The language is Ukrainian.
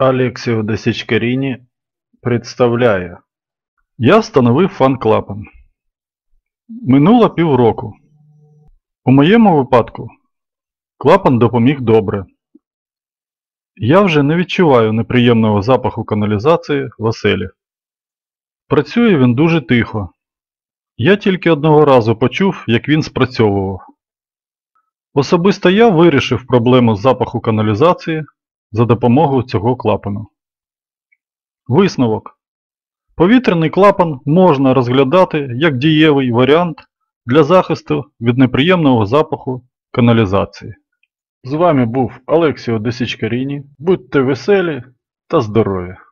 Олексіо де Січкаріні представляє. Я встановив фан-клаб. Минуло півроку. У моєму випадку клапан допоміг добре. Я вже не відчуваю неприємного запаху каналізації в оселі. Працює він дуже тихо. Я тільки одного разу почув, як він спрацьовував. Особисто я вирішив проблему запаху каналізації за допомогою цього клапана. Висновок. Повітряний клапан можна розглядати як дієвий варіант для захисту від неприємного запаху каналізації. З вами був Олексіо де Січкаріні. Будьте веселі та здорові!